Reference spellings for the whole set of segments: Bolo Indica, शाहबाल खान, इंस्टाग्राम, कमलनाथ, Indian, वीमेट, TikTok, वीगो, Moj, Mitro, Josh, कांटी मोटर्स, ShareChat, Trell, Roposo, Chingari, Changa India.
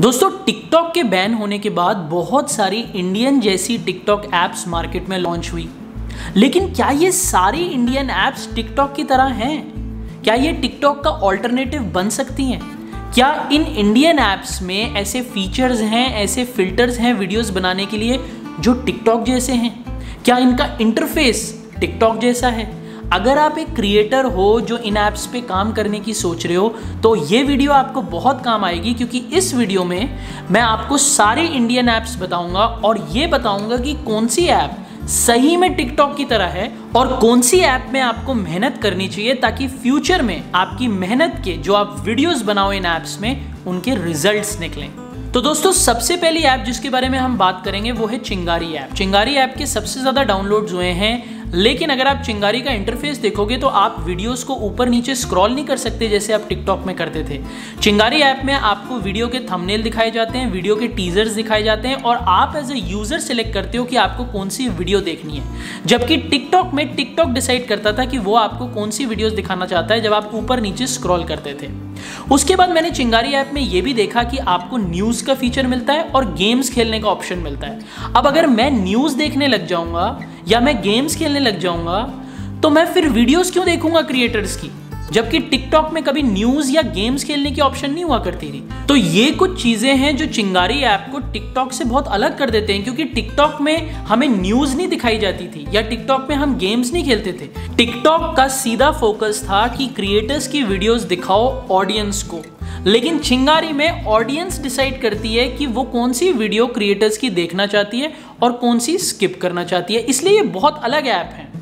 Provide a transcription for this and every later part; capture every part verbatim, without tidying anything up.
दोस्तों टिकटॉक के बैन होने के बाद बहुत सारी इंडियन जैसी टिकटॉक ऐप्स मार्केट में लॉन्च हुई, लेकिन क्या ये सारी इंडियन ऐप्स टिकटॉक की तरह हैं? क्या ये टिकटॉक का ऑल्टरनेटिव बन सकती हैं? क्या इन इंडियन ऐप्स में ऐसे फीचर्स हैं, ऐसे फिल्टर्स हैं वीडियोस बनाने के लिए जो टिकटॉक जैसे हैं? क्या इनका इंटरफेस टिकटॉक जैसा है? अगर आप एक क्रिएटर हो जो इन ऐप्स पे काम करने की सोच रहे हो तो ये वीडियो आपको बहुत काम आएगी, क्योंकि इस वीडियो में मैं आपको सारे इंडियन ऐप्स बताऊंगा और ये बताऊंगा कि कौन सी ऐप सही में टिकटॉक की तरह है और कौन सी ऐप में आपको मेहनत करनी चाहिए ताकि फ्यूचर में आपकी मेहनत के जो आप वीडियोस बनाओ इन ऐप्स में उनके रिजल्ट्स निकलें। तो दोस्तों सबसे पहली ऐप जिसके बारे में हम बात करेंगे वो है चिंगारी ऐप। चिंगारी ऐप के सबसे ज़्यादा डाउनलोड्स हुए हैं, लेकिन अगर आप चिंगारी का इंटरफेस देखोगे तो आप वीडियोस को ऊपर नीचे स्क्रॉल नहीं कर सकते जैसे आप टिकटॉक में करते थे। चिंगारी ऐप में आपको वीडियो के थंबनेल दिखाए जाते हैं, वीडियो के टीजर्स दिखाए जाते हैं और आप एज ए यूज़र सेलेक्ट करते हो कि आपको कौन सी वीडियो देखनी है। जबकि टिकटॉक में टिकटॉक डिसाइड करता था कि वो आपको कौन सी वीडियोज़ दिखाना चाहता है जब आप ऊपर नीचे स्क्रॉल करते थे। उसके बाद मैंने चिंगारी ऐप में यह भी देखा कि आपको न्यूज का फीचर मिलता है और गेम्स खेलने का ऑप्शन मिलता है। अब अगर मैं न्यूज देखने लग जाऊंगा या मैं गेम्स खेलने लग जाऊंगा तो मैं फिर वीडियोस क्यों देखूंगा क्रिएटर्स की, जबकि टिकटॉक में कभी न्यूज या गेम्स खेलने की ऑप्शन नहीं हुआ करती थी। तो ये कुछ चीजें हैं जो चिंगारी ऐप को टिकटॉक से बहुत अलग कर देते हैं, क्योंकि टिकटॉक में हमें न्यूज नहीं दिखाई जाती थी या टिकटॉक में हम गेम्स नहीं खेलते थे। टिकटॉक का सीधा फोकस था कि क्रिएटर्स की वीडियोस दिखाओ ऑडियंस को, लेकिन चिंगारी में ऑडियंस डिसाइड करती है कि वो कौन सी वीडियो क्रिएटर्स की देखना चाहती है और कौन सी स्किप करना चाहती है, इसलिए ये बहुत अलग ऐप है।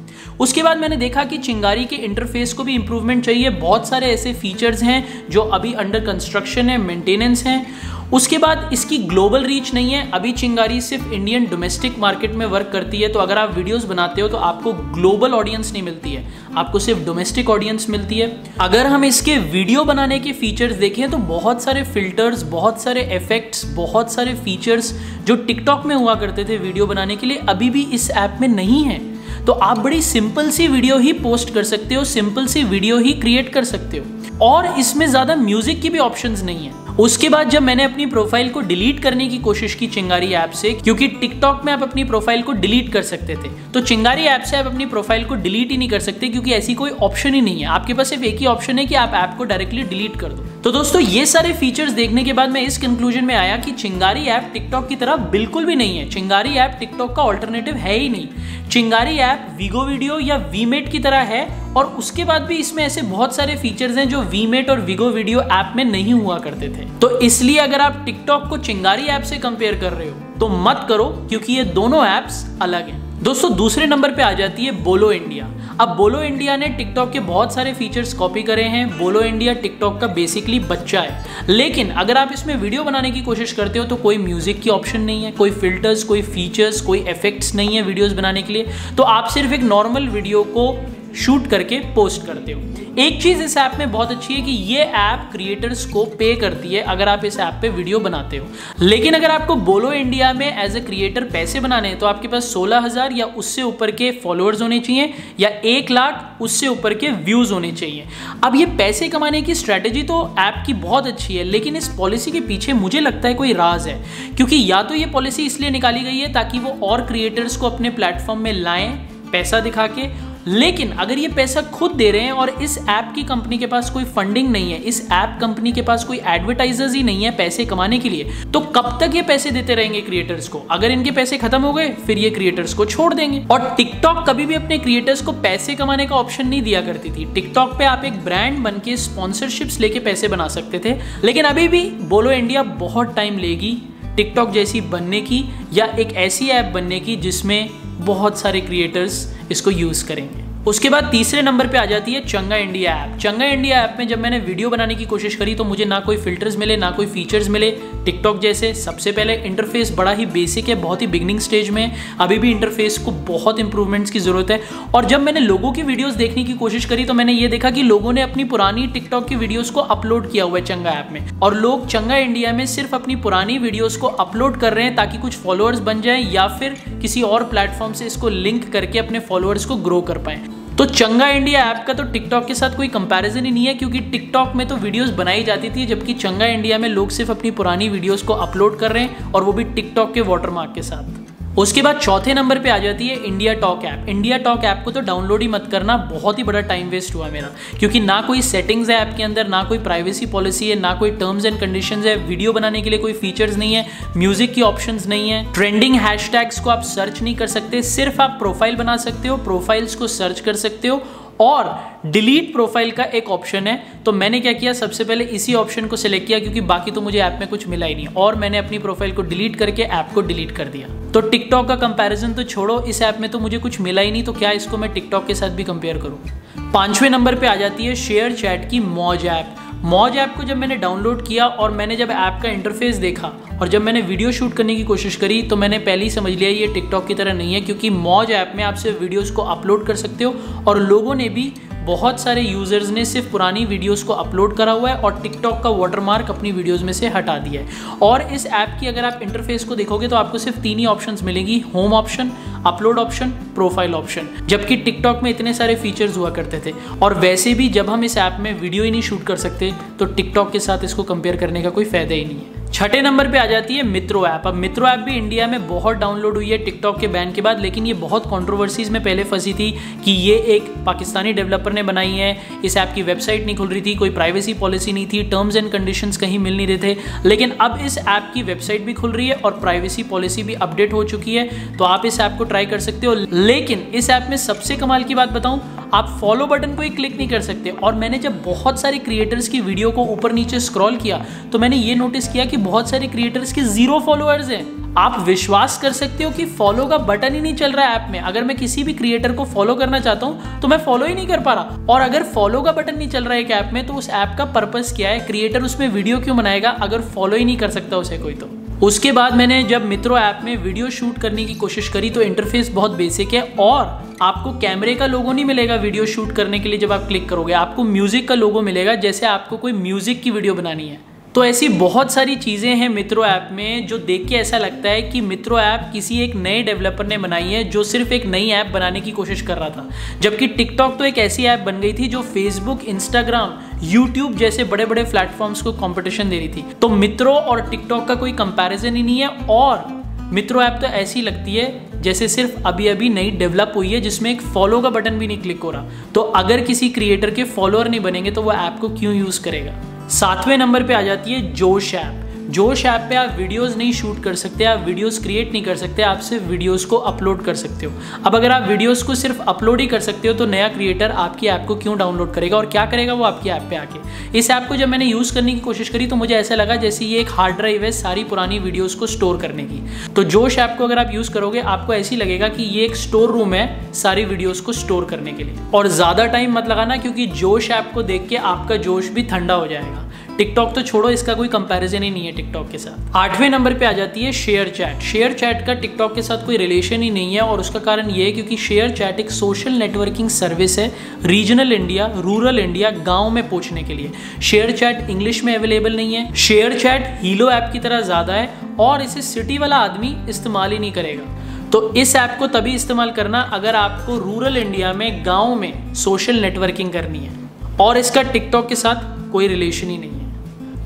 उसके बाद मैंने देखा कि चिंगारी के इंटरफेस को भी इम्प्रूवमेंट चाहिए। बहुत सारे ऐसे फीचर्स हैं जो अभी अंडर कंस्ट्रक्शन है, मेंटेनेंस हैं। उसके बाद इसकी ग्लोबल रीच नहीं है, अभी चिंगारी सिर्फ इंडियन डोमेस्टिक मार्केट में वर्क करती है। तो अगर आप वीडियोस बनाते हो तो आपको ग्लोबल ऑडियंस नहीं मिलती है, आपको सिर्फ डोमेस्टिक ऑडियंस मिलती है। अगर हम इसके वीडियो बनाने के फीचर्स देखें तो बहुत सारे फिल्टर्स, बहुत सारे इफेक्ट्स, बहुत सारे फीचर्स जो टिकटॉक में हुआ करते थे वीडियो बनाने के लिए अभी भी इस ऐप में नहीं है। तो आप बड़ी सिंपल सी वीडियो ही पोस्ट कर सकते हो, सिंपल सी वीडियो ही क्रिएट कर सकते हो और इसमें ज़्यादा म्यूजिक की भी ऑप्शंस नहीं है। उसके बाद जब मैंने अपनी प्रोफाइल को डिलीट करने की कोशिश की चिंगारी ऐप से, क्योंकि टिकटॉक में आप अपनी प्रोफाइल को डिलीट कर सकते थे, तो चिंगारी ऐप से आप अपनी प्रोफाइल को डिलीट ही नहीं कर सकते क्योंकि ऐसी कोई ऑप्शन ही नहीं है। आपके पास सिर्फ एक ही ऑप्शन है कि आप ऐप को डायरेक्टली डिलीट कर दो। तो दोस्तों ये सारे फीचर्स देखने के बाद मैं इस कंक्लूजन में आया कि चिंगारी ऐप टिकटॉक की तरह बिल्कुल भी नहीं है। चिंगारी ऐप टिकटॉक का ऑल्टरनेटिव है ही नहीं। चिंगारी ऐप वीगो वीडियो या वीमेट की तरह है और उसके बाद भी इसमें ऐसे बहुत सारे फीचर्स हैं जो वीमेट और वीगो वीडियो ऐप में नहीं हुआ करते थे। तो इसलिए अगर आप टिकटॉक को चिंगारी ऐप से कंपेयर कर रहे हो तो मत करो, क्योंकि ये दोनों ऐप्स अलग हैं। दोस्तों दूसरे नंबर पे आ जाती है बोलो इंडिया। अब बोलो इंडिया ने टिकटॉक के बहुत सारे फीचर्स कॉपी करे हैं। बोलो इंडिया टिकटॉक का बेसिकली बच्चा है, लेकिन अगर आप इसमें वीडियो बनाने की कोशिश करते हो तो कोई म्यूजिक की ऑप्शन नहीं है, कोई फिल्टर्स, कोई फीचर्स, कोई इफेक्ट्स नहीं है वीडियोज़ बनाने के लिए। तो आप सिर्फ एक नॉर्मल वीडियो को शूट करके पोस्ट करते हो। एक चीज़ इस ऐप में बहुत अच्छी है कि ये ऐप क्रिएटर्स को पे करती है अगर आप इस ऐप पे वीडियो बनाते हो। लेकिन अगर आपको बोलो इंडिया में एज ए क्रिएटर पैसे बनाने हैं तो आपके पास सोलह हज़ार या उससे ऊपर के फॉलोअर्स होने चाहिए या एक लाख उससे ऊपर के व्यूज़ होने चाहिए। अब ये पैसे कमाने की स्ट्रैटेजी तो ऐप की बहुत अच्छी है, लेकिन इस पॉलिसी के पीछे मुझे लगता है कोई राज है, क्योंकि या तो ये पॉलिसी इसलिए निकाली गई है ताकि वो और क्रिएटर्स को अपने प्लेटफॉर्म में लाएँ पैसा दिखा के, लेकिन अगर ये पैसा खुद दे रहे हैं और इस ऐप की कंपनी के पास कोई फंडिंग नहीं है, इस ऐप कंपनी के पास कोई एडवर्टाइजर्स ही नहीं है पैसे कमाने के लिए, तो कब तक ये पैसे देते रहेंगे क्रिएटर्स को? अगर इनके पैसे खत्म हो गए फिर ये क्रिएटर्स को छोड़ देंगे। और टिकटॉक कभी भी अपने क्रिएटर्स को पैसे कमाने का ऑप्शन नहीं दिया करती थी। टिकटॉक पे आप एक ब्रांड बन के स्पॉन्सरशिप्स लेके पैसे बना सकते थे, लेकिन अभी भी बोलो इंडिया बहुत टाइम लेगी टिकटॉक जैसी बनने की या एक ऐसी ऐप बनने की जिसमें बहुत सारे क्रिएटर्स इसको यूज़ करेंगे। उसके बाद तीसरे नंबर पे आ जाती है Changa India app. Changa India app में जब मैंने वीडियो बनाने की कोशिश करी तो मुझे ना कोई फिल्टर्स मिले, ना कोई फीचर्स मिले टिकटॉक जैसे। सबसे पहले इंटरफेस बड़ा ही बेसिक है, बहुत ही बिगनिंग स्टेज में है, अभी भी इंटरफेस को बहुत इंप्रूवमेंट्स की ज़रूरत है। और जब मैंने लोगों की वीडियोज़ देखने की कोशिश करी तो मैंने ये देखा कि लोगों ने अपनी पुरानी टिकटॉक की वीडियोज़ को अपलोड किया हुआ है चंगा ऐप में, और लोग चंगा इंडिया में सिर्फ अपनी पुरानी वीडियोज़ को अपलोड कर रहे हैं ताकि कुछ फॉलोअर्स बन जाएँ या फिर किसी और प्लेटफॉर्म से इसको लिंक करके अपने फॉलोअर्स को ग्रो कर पाएँ। तो चंगा इंडिया ऐप का तो टिकटॉक के साथ कोई कंपैरिजन ही नहीं है, क्योंकि टिकटॉक में तो वीडियोस बनाई जाती थी, जबकि चंगा इंडिया में लोग सिर्फ अपनी पुरानी वीडियोस को अपलोड कर रहे हैं और वो भी टिकटॉक के वाटरमार्क के साथ। उसके बाद चौथे नंबर पे आ जाती है India talk app. India talk app को तो डाउनलोड ही मत करना, बहुत ही बड़ा टाइम वेस्ट हुआ मेरा, क्योंकि ना कोई सेटिंग्स है ऐप के अंदर, ना कोई प्राइवेसी पॉलिसी है, ना कोई टर्म्स एंड कंडीशंस है, वीडियो बनाने के लिए कोई फीचर्स नहीं है, म्यूजिक की ऑप्शंस नहीं है, ट्रेंडिंग हैशटैग्स को आप सर्च नहीं कर सकते, सिर्फ आप प्रोफाइल बना सकते हो, प्रोफाइल्स को सर्च कर सकते हो, और डिलीट प्रोफाइल का एक ऑप्शन है। तो मैंने क्या किया, सबसे पहले इसी ऑप्शन को सिलेक्ट किया, क्योंकि बाकी तो मुझे ऐप में कुछ मिला ही नहीं, और मैंने अपनी प्रोफाइल को डिलीट करके ऐप को डिलीट कर दिया। तो टिकटॉक का कंपैरिजन तो छोड़ो, इस ऐप में तो मुझे कुछ मिला ही नहीं, तो क्या इसको मैं टिकटॉक के साथ भी कंपेयर करूँ। पांचवें नंबर पर आ जाती है शेयर चैट की मौज ऐप। मौज ऐप को जब मैंने डाउनलोड किया और मैंने जब ऐप का इंटरफेस देखा और जब मैंने वीडियो शूट करने की कोशिश करी, तो मैंने पहले ही समझ लिया ये टिकटॉक की तरह नहीं है, क्योंकि मौज ऐप में आप सिर्फ वीडियोस को अपलोड कर सकते हो, और लोगों ने भी, बहुत सारे यूजर्स ने सिर्फ पुरानी वीडियोस को अपलोड करा हुआ है और टिकटॉक का वाटरमार्क अपनी वीडियोस में से हटा दिया है। और इस ऐप की अगर आप इंटरफेस को देखोगे तो आपको सिर्फ तीन ही ऑप्शंस मिलेंगी, home option, upload option, profile option, जबकि टिकटॉक में इतने सारे फीचर्स हुआ करते थे। और वैसे भी जब हम इस ऐप में वीडियो ही नहीं शूट कर सकते, तो टिकटॉक के साथ इसको कंपेयर करने का कोई फायदा ही नहीं है। छठे नंबर पे आ जाती है मित्रो ऐप। अब मित्रो ऐप भी इंडिया में बहुत डाउनलोड हुई है टिकटॉक के बैन के बाद, लेकिन ये बहुत कंट्रोवर्सीज में पहले फंसी थी कि ये एक पाकिस्तानी डेवलपर ने बनाई है, इस ऐप की वेबसाइट नहीं खुल रही थी, कोई प्राइवेसी पॉलिसी नहीं थी, टर्म्स एंड कंडीशंस कहीं मिल नहीं रहे थे। लेकिन अब इस ऐप की वेबसाइट भी खुल रही है और प्राइवेसी पॉलिसी भी अपडेट हो चुकी है, तो आप इस ऐप को ट्राई कर सकते हो। लेकिन इस ऐप में सबसे कमाल की बात बताऊं, आप फॉलो बटन को ही क्लिक नहीं कर सकते। और मैंने जब बहुत सारे क्रिएटर्स की वीडियो को ऊपर नीचे स्क्रॉल किया, तो मैंने ये नोटिस किया कि बहुत सारे क्रिएटर्स के जीरो फॉलोअर्स हैं। आप विश्वास कर सकते हो कि फॉलो का बटन ही नहीं चल रहा है ऐप में। अगर मैं किसी भी क्रिएटर को फॉलो करना चाहता हूं तो मैं फॉलो ही नहीं कर पा रहा, और अगर फॉलो का बटन नहीं चल रहा है एक ऐप में, तो उस ऐप का पर्पस क्या है, क्रिएटर उसमें वीडियो क्यों बनाएगा अगर फॉलो ही नहीं कर सकता उसे कोई। तो उसके बाद मैंने जब मित्रो ऐप में वीडियो शूट करने की कोशिश करी, तो इंटरफेस बहुत बेसिक है और आपको कैमरे का लोगो नहीं मिलेगा वीडियो शूट करने के लिए। जब आप क्लिक करोगे आपको म्यूजिक का लोगो मिलेगा, जैसे आपको कोई म्यूजिक की वीडियो बनानी है। तो ऐसी बहुत सारी चीज़ें हैं मित्रो ऐप में, जो देख के ऐसा लगता है कि मित्रो ऐप किसी एक नए डेवलपर ने बनाई है, जो सिर्फ एक नई ऐप बनाने की कोशिश कर रहा था। जबकि टिकटॉक तो एक ऐसी ऐप बन गई थी जो फेसबुक, इंस्टाग्राम, यूट्यूब जैसे बड़े बड़े प्लेटफॉर्म्स को कंपटीशन दे रही थी। तो मित्रो और टिकटॉक का कोई कंपैरिजन ही नहीं है, और मित्रो ऐप तो ऐसी लगती है जैसे सिर्फ अभी अभी नई डेवलप हुई है, जिसमें एक फॉलो का बटन भी नहीं क्लिक हो रहा। तो अगर किसी क्रिएटर के फॉलोअर नहीं बनेंगे तो वो ऐप को क्यों यूज़ करेगा। सातवें नंबर पे आ जाती है जोश ऐप। जोश ऐप पे आप वीडियोस नहीं शूट कर सकते, आप वीडियोस क्रिएट नहीं कर सकते, आप सिर्फ वीडियोस को अपलोड कर सकते हो। अब अगर आप वीडियोस को सिर्फ अपलोड ही कर सकते हो, तो नया क्रिएटर आपकी ऐप को क्यों डाउनलोड करेगा और क्या करेगा वो आपकी ऐप पे आके। इस ऐप को जब मैंने यूज़ करने की कोशिश करी तो मुझे ऐसा लगा जैसे ये एक हार्ड ड्राइव है सारी पुरानी वीडियोज़ को स्टोर करने की। तो जोश ऐप को अगर आप यूज़ करोगे आपको ऐसी लगेगा कि ये एक स्टोर रूम है सारी वीडियोस को स्टोर करने के लिए। और ज़्यादा टाइम मत लगाना, क्योंकि जोश ऐप को देख के आपका जोश भी ठंडा हो जाएगा। टिकटॉक तो छोड़ो, इसका कोई कंपैरिजन ही नहीं है टिकटॉक के साथ। आठवें नंबर पे आ जाती है शेयर चैट। शेयर चैट का टिकटॉक के साथ कोई रिलेशन ही नहीं है, और उसका कारण ये है क्योंकि शेयर चैट एक सोशल नेटवर्किंग सर्विस है रीजनल इंडिया, रूरल इंडिया, गांव में पहुंचने के लिए। शेयर चैट इंग्लिश में अवेलेबल नहीं है, शेयर चैट हीलो ऐप की तरह ज़्यादा है, और इसे सिटी वाला आदमी इस्तेमाल ही नहीं करेगा। तो इस ऐप को तभी इस्तेमाल करना अगर आपको रूरल इंडिया में, गाँव में सोशल नेटवर्किंग करनी है, और इसका टिकटॉक के साथ कोई रिलेशन ही नहीं है।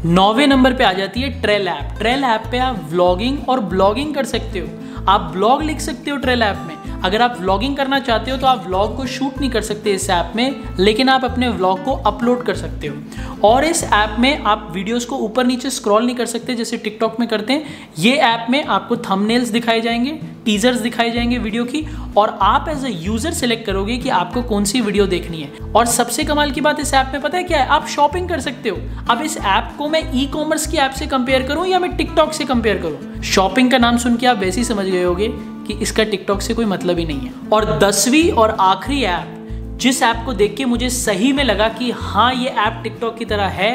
नौवें नंबर पे आ जाती है ट्रेल ऐप। ट्रेल ऐप पे आप व्लॉगिंग और ब्लॉगिंग कर सकते हो, आप ब्लॉग लिख सकते हो ट्रेल ऐप में। अगर आप व्लॉगिंग करना चाहते हो तो आप व्लॉग को शूट नहीं कर सकते इस ऐप में, लेकिन आप अपने व्लॉग को अपलोड कर सकते हो। और इस ऐप में आप वीडियोस को ऊपर नीचे स्क्रॉल नहीं कर सकते जैसे टिकटॉक में करते हैं। ये ऐप में आपको थंबनेल्स दिखाए जाएंगे, टीजर्स दिखाए जाएंगे वीडियो की, और आप एज अ यूजर सेलेक्ट करोगे कि आपको कौन सी वीडियो देखनी है। और सबसे कमाल की बात इस ऐप में पता है क्या है, आप शॉपिंग कर सकते हो। अब इस ऐप को मैं ई कॉमर्स की ऐप से कंपेयर करूं या मैं टिकटॉक से कंपेयर करूं। शॉपिंग का नाम सुन के आप वैसे ही समझ गए होगे कि इसका टिकटॉक से कोई मतलब ही नहीं है। और दसवीं और आखिरी ऐप, जिस ऐप को देख के मुझे सही में लगा कि हाँ ये ऐप टिकटॉक की तरह है,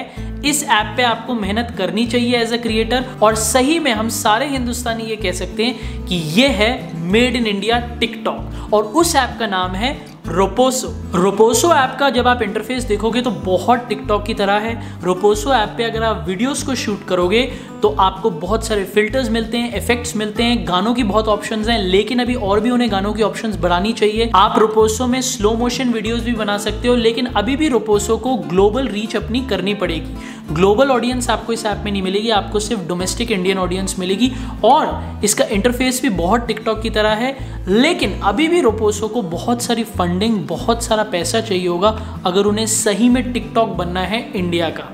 इस ऐप पे आपको मेहनत करनी चाहिए एज अ क्रिएटर, और सही में हम सारे हिंदुस्तानी ये कह सकते हैं कि ये है मेड इन इंडिया टिकटॉक, और उस ऐप का नाम है रोपोसो रोपोसो ऐप का जब आप इंटरफेस देखोगे तो बहुत टिकटॉक की तरह है। रोपोसो ऐप पे अगर आप वीडियोस को शूट करोगे तो आपको बहुत सारे फिल्टर्स मिलते हैं, इफेक्ट्स मिलते हैं, गानों की बहुत ऑप्शंस हैं, लेकिन अभी और भी उन्हें गानों की ऑप्शंस बढ़ानी चाहिए। आप रोपोसो में स्लो मोशन वीडियोस भी बना सकते हो, लेकिन अभी भी रोपोसो को ग्लोबल रीच अपनी करनी पड़ेगी। ग्लोबल ऑडियंस आपको इस ऐप में नहीं मिलेगी, आपको सिर्फ डोमेस्टिक इंडियन ऑडियंस मिलेगी और इसका इंटरफेस भी बहुत टिकटॉक की तरह है। लेकिन अभी भी रोपोसो को बहुत सारी फंडिंग, बहुत सारा पैसा चाहिए होगा अगर उन्हें सही में टिकटॉक बनना है इंडिया का।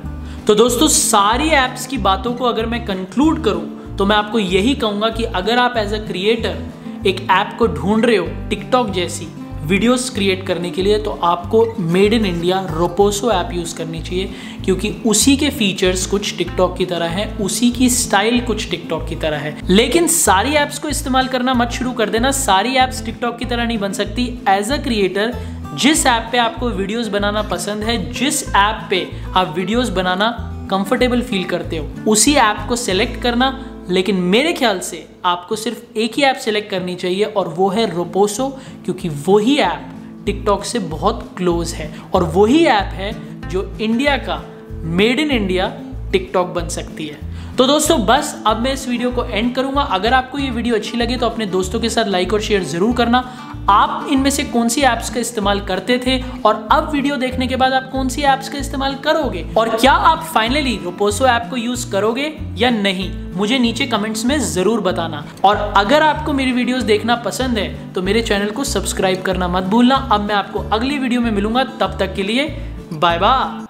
तो दोस्तों, सारी ऐप्स की बातों को अगर मैं कंक्लूड करूं तो मैं आपको यही कहूंगा कि अगर आप एज अ क्रिएटर एक ऐप को ढूंढ रहे हो टिकटॉक जैसी वीडियोस क्रिएट करने के लिए, तो आपको made in India Roposo app use करनी चाहिए, क्योंकि उसी के फीचर्स कुछ टिकटॉक की तरह है, उसी की स्टाइल कुछ टिकटॉक की तरह है। लेकिन सारी ऐप्स को इस्तेमाल करना मत शुरू कर देना, सारी ऐप्स टिकटॉक की तरह नहीं बन सकती। एज अ क्रिएटर जिस ऐप पे आपको वीडियोस बनाना पसंद है, जिस ऐप पे आप वीडियोस बनाना कंफर्टेबल फील करते हो, उसी ऐप को सेलेक्ट करना। लेकिन मेरे ख्याल से आपको सिर्फ एक ही ऐप सेलेक्ट करनी चाहिए और वो है रोपोसो, क्योंकि वही ऐप टिकटॉक से बहुत क्लोज है और वही ऐप है जो इंडिया का मेड इन इंडिया टिकटॉक बन सकती है। तो दोस्तों बस अब मैं इस वीडियो को एंड करूंगा। अगर आपको ये वीडियो अच्छी लगे तो अपने दोस्तों के साथ लाइक और शेयर ज़रूर करना। आप इनमें से कौन सी ऐप्स का इस्तेमाल करते थे और अब वीडियो देखने के बाद आप कौन सी ऐप्स का इस्तेमाल करोगे और क्या आप फाइनली रोपोसो ऐप को यूज़ करोगे या नहीं, मुझे नीचे कमेंट्स में ज़रूर बताना। और अगर आपको मेरी वीडियोस देखना पसंद है तो मेरे चैनल को सब्सक्राइब करना मत भूलना। अब मैं आपको अगली वीडियो में मिलूंगा, तब तक के लिए बाय बाय।